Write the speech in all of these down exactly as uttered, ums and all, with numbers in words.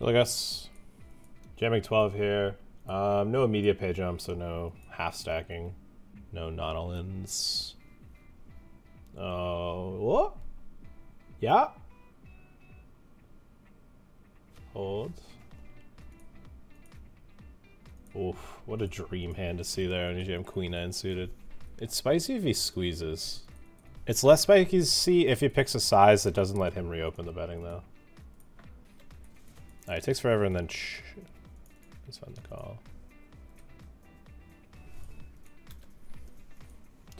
Look at us. Jamming twelve here. Um, no immediate pay jump, so no half stacking. No non all-ins. Oh, what? Yeah. Hold. Oof, what a dream hand to see there on jam queen nine suited. It's spicy if he squeezes. It's less spicy if he picks a size that doesn't let him reopen the betting though. Alright, it takes forever and then shh. Let's find the call.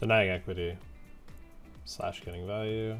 Denying equity. Slash getting value.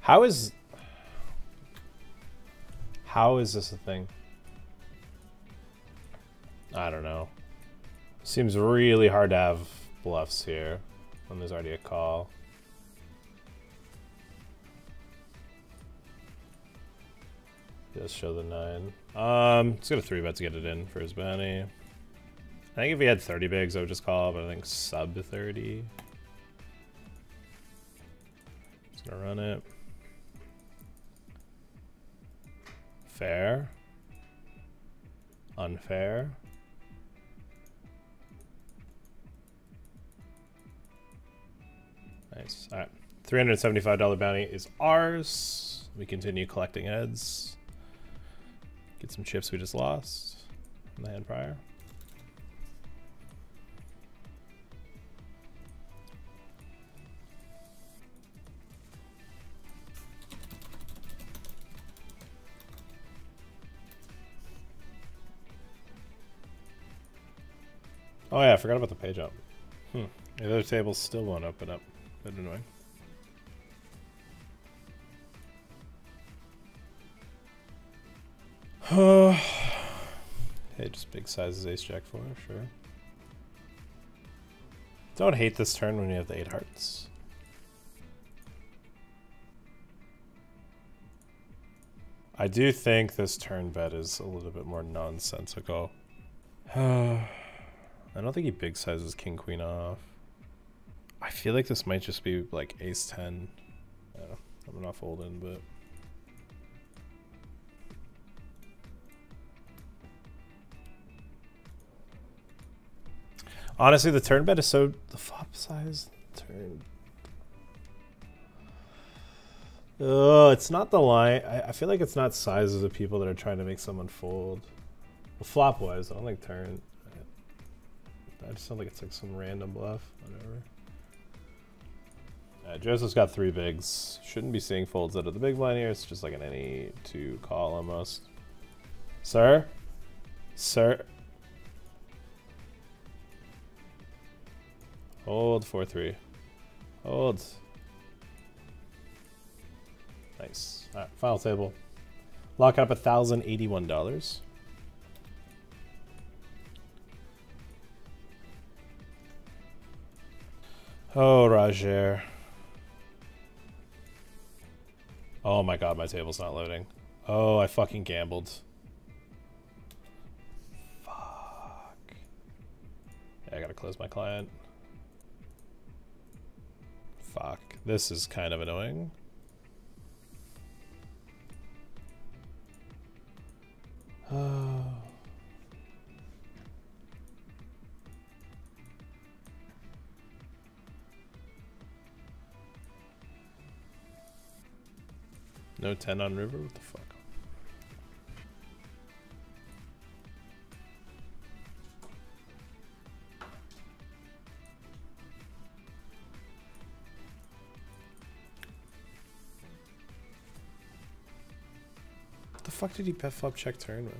How is... How is this a thing? I don't know. Seems really hard to have bluffs here when there's already a call. Just show the nine. Um, let's get a three bet to get it in for his bounty. I think if he had thirty bigs, I would just call, but I think sub thirty. Just gonna run it. Fair. Unfair. Nice. All right. three hundred seventy-five dollar bounty is ours. We continue collecting heads. Get some chips we just lost from the hand prior. Oh yeah, I forgot about the pay jump. Hmm. The other tables still won't open up. A bit annoying. Uh, hey, just big sizes ace jack four, sure. Don't hate this turn when you have the eight hearts. I do think this turn bet is a little bit more nonsensical. Uh, I don't think he big sizes king queen off. I feel like this might just be like ace ten. I don't know. I'm not folding, but. Honestly, the turn bet is so. The flop size turn. Oh, it's not the line. I, I feel like it's not sizes of people that are trying to make someone fold. Well, flop wise, I don't like turn. I just don't think it's like some random bluff, whatever. Uh, Joseph's got three bigs. Shouldn't be seeing folds out of the big blind here. It's just like an any two call almost. Sir? Sir? Hold four three. Hold. Nice. Alright, final table. Lock up one thousand eighty-one dollars. Oh, Roger. Oh my god, my table's not loading. Oh, I fucking gambled. Fuck. Yeah, I gotta close my client. Fuck. This is kind of annoying. Oh. No ten on river? What the fuck? What the fuck did he bet flop check turn with?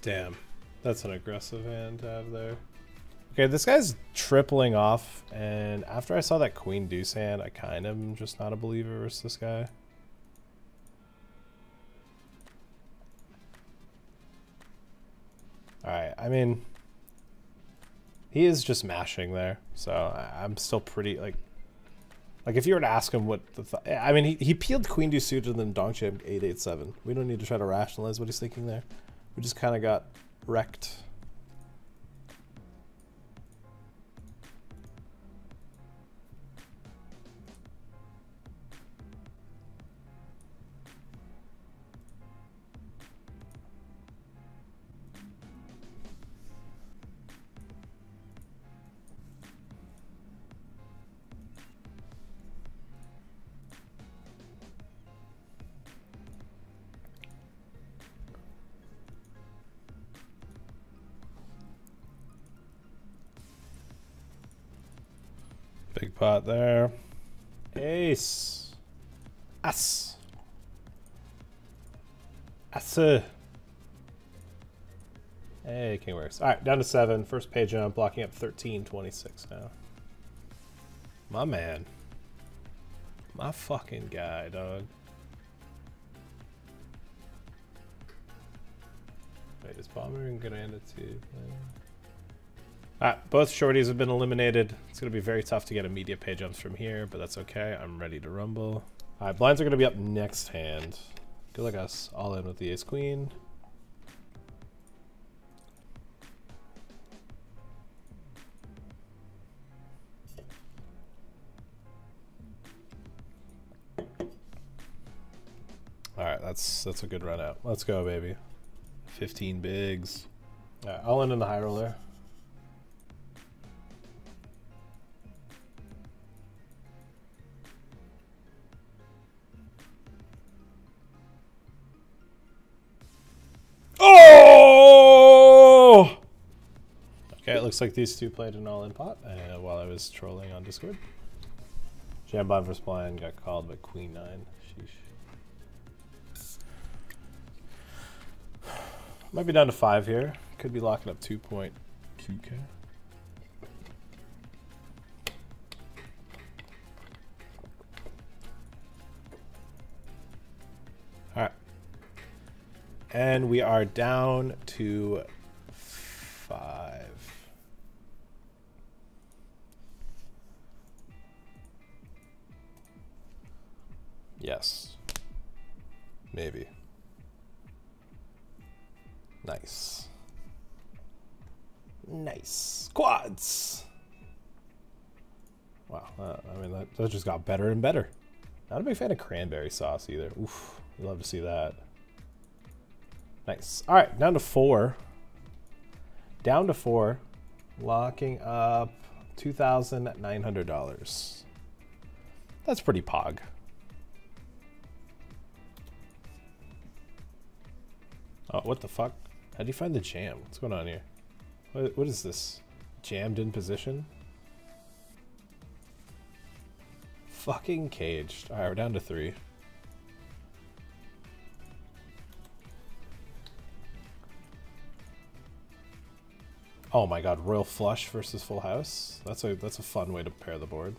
Damn. That's an aggressive hand to have there. Okay, this guy's tripling off, and after I saw that queen deuce hand, I kind of am just not a believer versus this guy. Alright, I mean, he is just mashing there, so I, I'm still pretty, like, like if you were to ask him what the, th I mean, he, he peeled queen deuce suited and then donk jammed eight eight seven. We don't need to try to rationalize what he's thinking there. We just kind of got wrecked. Big pot there. Ace. Ass. Ass. Hey, king works. All right, down to seven. First pay jump, blocking up thirteen twenty-six now. My man. My fucking guy, dog. Wait, is Bomber and Granada too? Alright, both shorties have been eliminated. It's going to be very tough to get immediate pay jumps from here, but that's okay. I'm ready to rumble. Alright, blinds are going to be up next hand. Good luck us. All in with the ace queen. Alright, that's that's a good run out. Let's go, baby. fifteen bigs. Alright, all in in the high roller. Looks like these two played an all-in pot uh, while I was trolling on Discord. Jam blind versus blind got called by queen nine. Sheesh. Might be down to five here. Could be locking up two point two K. All right, and we are down to five. Yes. Maybe. Nice. Nice. Quads! Wow. Uh, I mean, that, that just got better and better. Not a big fan of cranberry sauce either. Oof. I'd love to see that. Nice. All right. Down to four. Down to four. Locking up two thousand nine hundred dollars. That's pretty pog. Oh, what the fuck? How do you find the jam? What's going on here? What, what is this? Jammed in position? Fucking caged. Alright, we're down to three. Oh my god, royal flush versus full house? That's a that's a fun way to pair the board.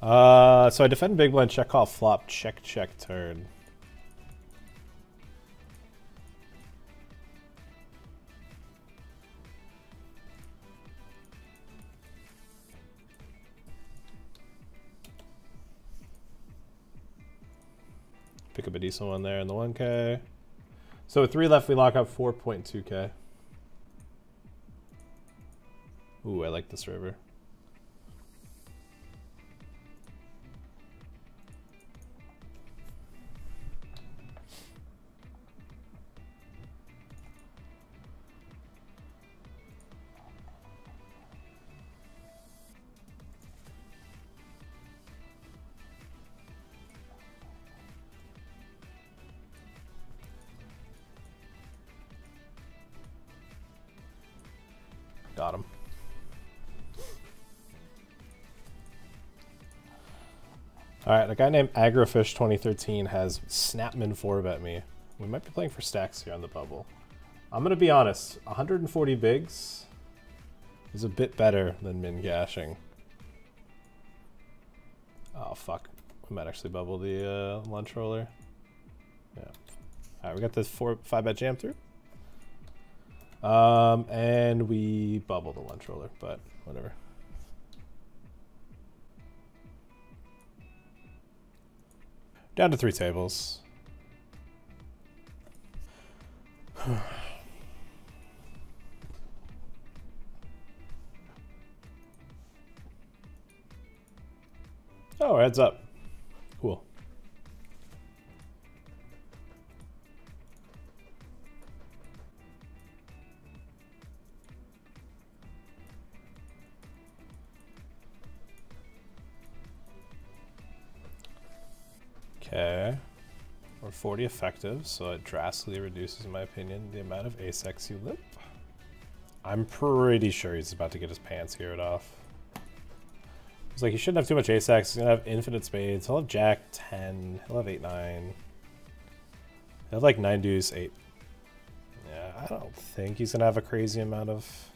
Uh, so I defend big blind, check call, flop, check, check, turn. Pick up a decent one there in the one K. So with three left, we lock up four point two K. Ooh, I like this river. Got him. Alright, a guy named Agrofish twenty thirteen has Snapman four bet me. We might be playing for stacks here on the bubble. I'm going to be honest, one hundred forty bigs is a bit better than min gashing. Oh fuck, we might actually bubble the uh, lunch roller. Yeah. Alright, we got this four, five bet jam through. Um, and we bubble the lunch roller, but whatever. Down to three tables. Oh, heads up. Cool. Okay, we're forty effective, so it drastically reduces, in my opinion, the amount of ace-x you limp. I'm pretty sure he's about to get his pants geared off. It's like, he shouldn't have too much ace-x. He's going to have infinite spades. He'll have jack ten. He'll have eight nine. He'll have, like, nine deuce, eight. Yeah, I don't think he's going to have a crazy amount of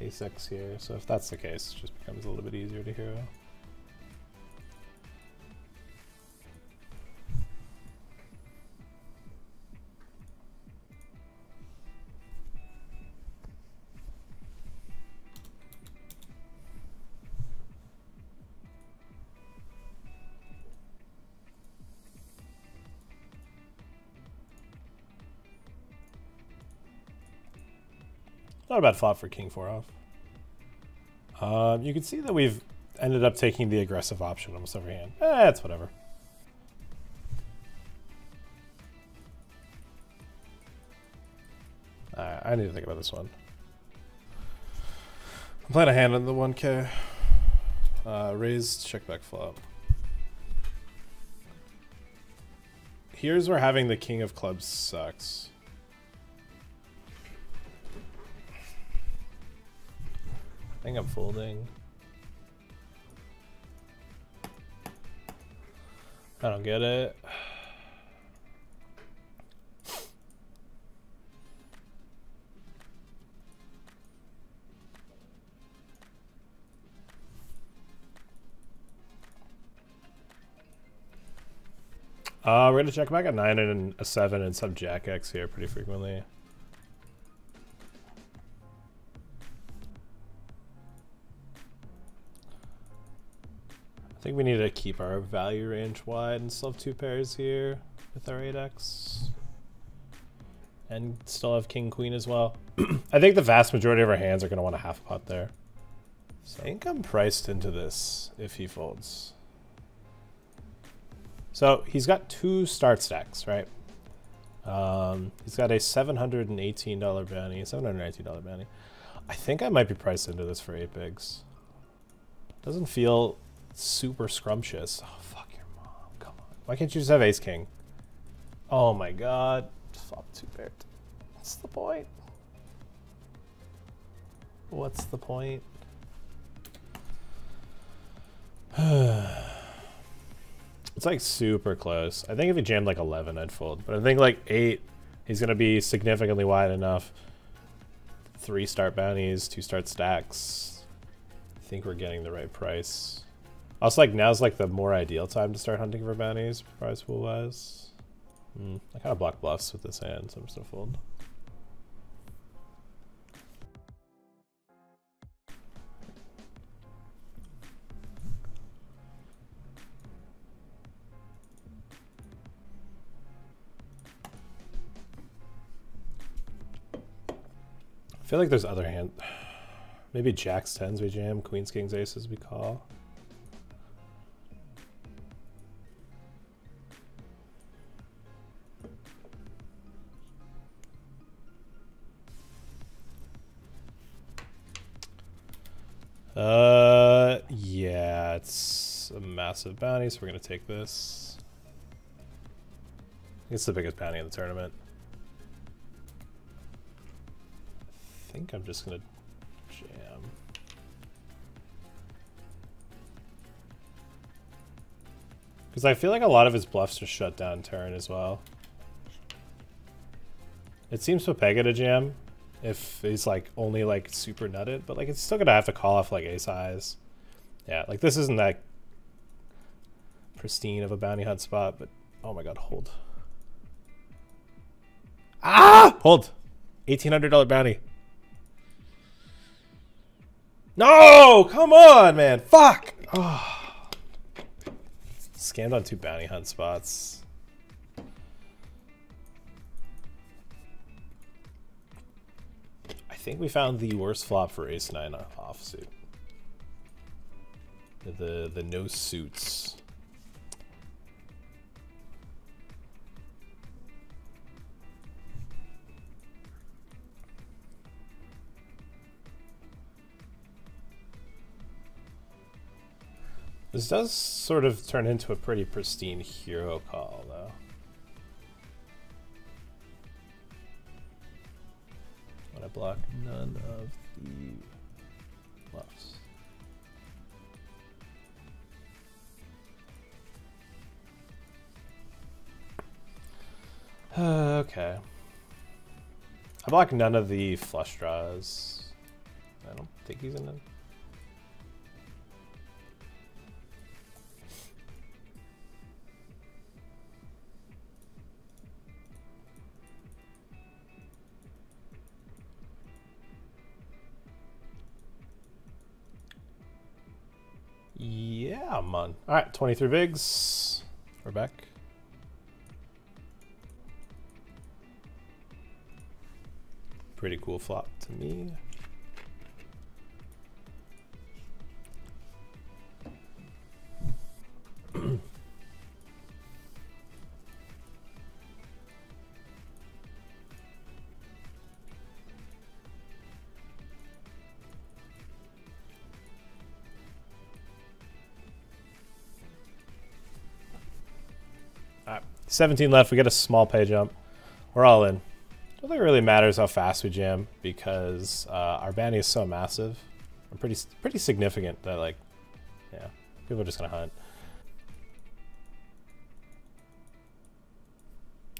ace-x here. So if that's the case, it just becomes a little bit easier to hero. Not a bad flop for king four off. Um, you can see that we've ended up taking the aggressive option almost every hand. Eh, it's whatever. Alright, I need to think about this one. I'm playing a hand on the one K. Uh, raise, check back flop. Here's where having the king of clubs sucks. I think I'm folding. I don't get it. Uh, we're gonna check back a nine and a seven and some jack X here pretty frequently. I think we need to keep our value range wide and still have two pairs here with our eight X. And still have king queen as well. I think the vast majority of our hands are going to want a half pot there. So I think I'm priced into this if he folds. So he's got two start stacks, right? Um, he's got a seven hundred eighteen dollar bounty, seven hundred nineteen dollar bounty. I think I might be priced into this for eight bigs. Doesn't feel super scrumptious. Oh, fuck your mom. Come on. Why can't you just have ace king? Oh my god. Flop two paired. What's the point? What's the point? It's like super close. I think if he jammed like eleven, I'd fold. But I think like eight, he's going to be significantly wide enough. Three start bounties, two start stacks. I think we're getting the right price. Also, like, now's like the more ideal time to start hunting for bounties, prize pool wise. Mm, I kind of block bluffs with this hand, so I'm just gonna fold. I feel like there's other hand. Maybe jacks, tens we jam, queens, kings, aces we call. Uh, yeah, it's a massive bounty, so we're gonna take this. It's the biggest bounty in the tournament. I think I'm just gonna jam. Because I feel like a lot of his bluffs are shut down turn as well. It seems Pepega to jam. If he's like only like super nutted, but like it's still gonna have to call off like ace highs. Yeah, like this isn't that pristine of a bounty hunt spot, but oh my god, hold. Ah! Hold! eighteen hundred dollar bounty. No! Come on, man! Fuck! Oh. Scammed on two bounty hunt spots. I think we found the worst flop for ace nine offsuit. The the no suits. This does sort of turn into a pretty pristine hero call though. I block none of the bluffs. Okay. I block none of the flush draws. I don't think he's in it. Yeah, I'm on. All right, twenty-three bigs. We're back. Pretty cool flop to me. seventeen left, we get a small pay jump. We're all in. I don't think it really matters how fast we jam because uh, our bounty is so massive. We're pretty pretty significant that, like, yeah, people are just gonna hunt.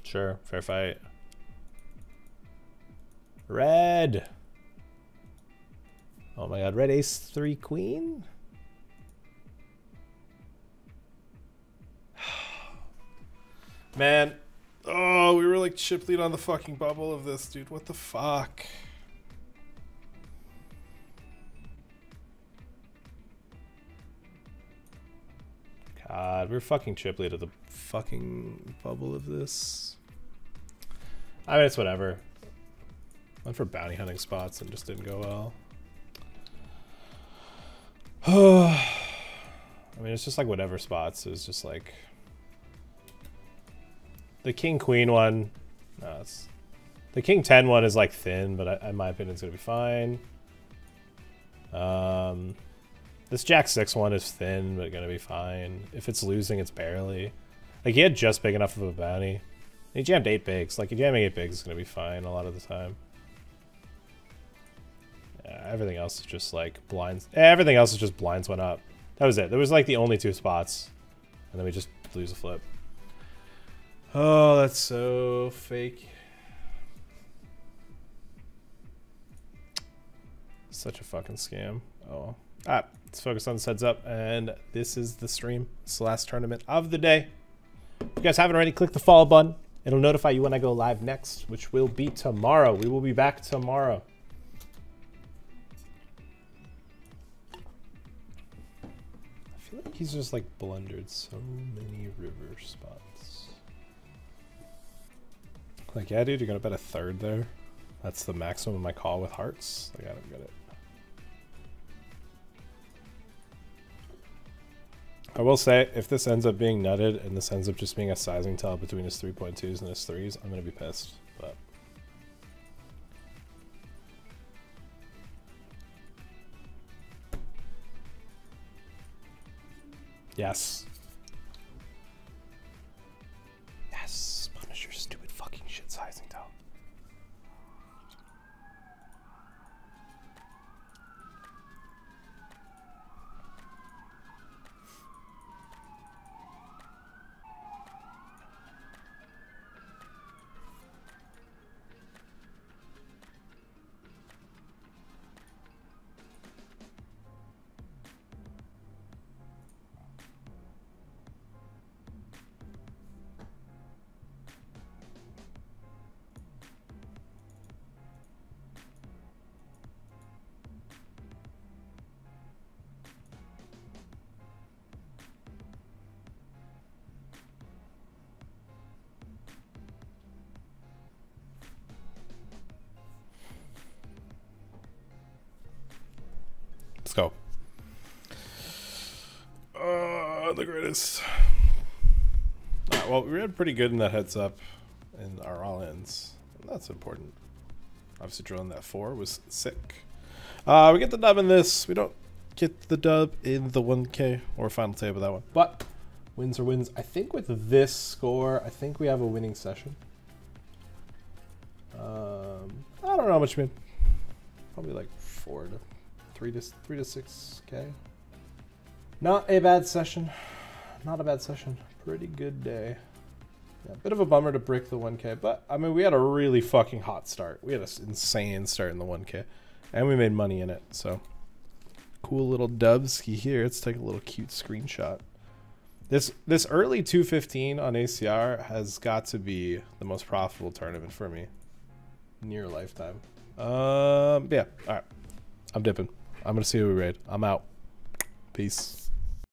Sure, fair fight. Red. Oh my god, red ace three queen? Man, oh, we were like chip lead on the fucking bubble of this, dude. What the fuck? God, we were fucking chip lead of the fucking bubble of this. I mean, it's whatever. Went for bounty hunting spots and just didn't go well. I mean, it's just like whatever spots. It was just like... The king queen one, no, it's, the king ten one is like thin, but I, in my opinion, it's gonna be fine. Um, this jack six one is thin, but gonna be fine. If it's losing, it's barely. Like he had just big enough of a bounty. He jammed eight bigs. Like jamming eight bigs is gonna be fine a lot of the time. Yeah, everything else is just like blinds. Everything else is just blinds went up. That was it. There was like the only two spots, and then we just lose a flip. Oh, that's so fake. Such a fucking scam. Oh. Alright, let's focus on this heads up. And this is the stream. It's the last tournament of the day. If you guys haven't already, click the follow button. It'll notify you when I go live next, which will be tomorrow. We will be back tomorrow. I feel like he's just like blundered so many river spots. Like, yeah, dude, you're gonna bet a third there. That's the maximum of my call with hearts. Like, I don't get it. I will say, if this ends up being nutted and this ends up just being a sizing tell between his three point twos and his threes, I'm gonna be pissed, but. Yes. Go. Uh, the greatest. All right, well, we read pretty good in that heads up in our all ends. That's important. Obviously, drilling that four was sick. Uh, we get the dub in this. We don't get the dub in the one K or final table, that one. But wins are wins. I think with this score, I think we have a winning session. Um, I don't know how much we mean. Probably like four to. Three to three to six K. Not a bad session. Not a bad session. Pretty good day. Yeah, bit of a bummer to brick the one K, but I mean, we had a really fucking hot start. We had an insane start in the one K, and we made money in it. So cool little dubski here. Let's take a little cute screenshot. This this early two fifteen on A C R has got to be the most profitable tournament for me in your lifetime. Um, yeah. All right, I'm dipping. I'm gonna see who we raid. I'm out. Peace.